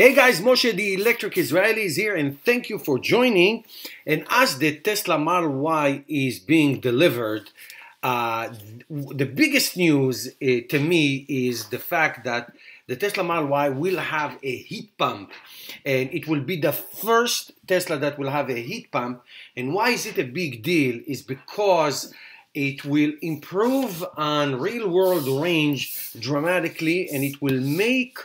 Hey guys, Moshe the Electric Israeli is here, and thank you for joining. And as the Tesla Model Y is being delivered, the biggest news to me is the fact that the Tesla Model Y will have a heat pump, and it will be the first Tesla that will have a heat pump. And why is it a big deal? Is because it will improve on real-world range dramatically, and it will make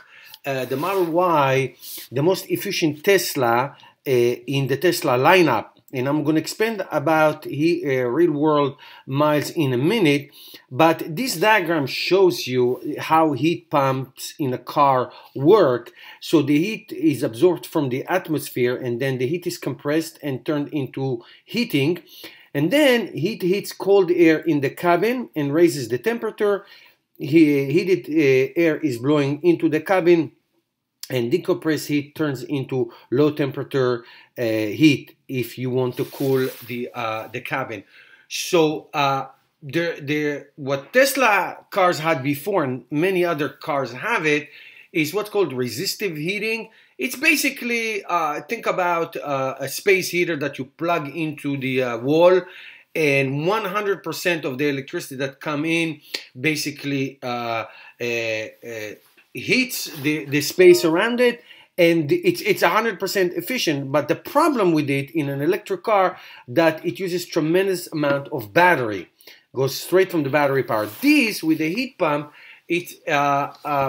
the Model Y the most efficient Tesla in the Tesla lineup. And I'm going to expand about real-world miles in a minute, but this diagram shows you how heat pumps in a car work. So the heat is absorbed from the atmosphere, and then the heat is compressed and turned into heating, and then heat hits cold air in the cabin and raises the temperature. Heated air is blowing into the cabin, and decompressed heat turns into low temperature heat if you want to cool the cabin. So what Tesla cars had before, and many other cars have it, is what's called resistive heating. It's basically think about a space heater that you plug into the wall, and 100% of the electricity that come in basically heats the space around it, and it's 100% efficient. But the problem with it in an electric car, that it uses tremendous amount of battery, goes straight from the battery power. This, with the heat pump, it's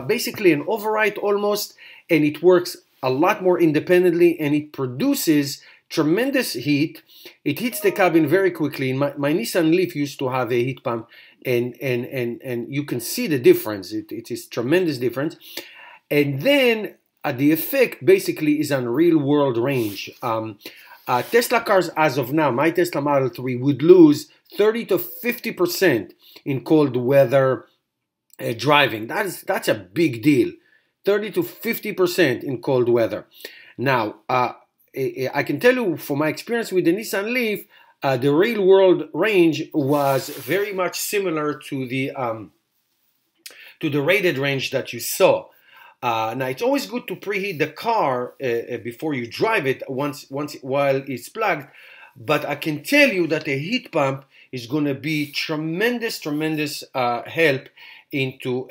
basically an override almost, and it works a lot more independently, and it produces tremendous heat. It hits the cabin very quickly. My Nissan Leaf used to have a heat pump, and you can see the difference. It is tremendous difference. And then the effect basically is on real world range. Tesla cars as of now, my Tesla Model 3 would lose 30 to 50% in cold weather driving. That's a big deal. 30 to 50% in cold weather. Now, I can tell you from my experience with the Nissan Leaf, the real-world range was very much similar to the rated range that you saw. Now, it's always good to preheat the car before you drive it while it's plugged. But I can tell you that a heat pump is going to be tremendous help into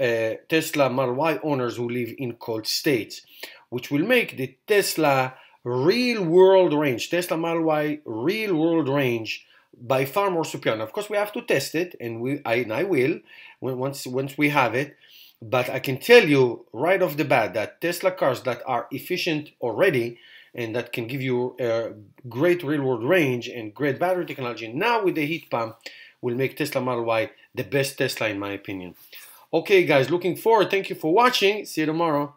Tesla Model Y owners who live in cold states, which will make the Tesla real-world range, Tesla Model Y real-world range, by far more superior. Now, of course, we have to test it, and I will once we have it. But I can tell you right off the bat that Tesla cars that are efficient already and that can give you great real-world range and great battery technology, now with the heat pump, will make Tesla Model Y the best Tesla in my opinion. Okay, guys, looking forward. Thank you for watching. See you tomorrow.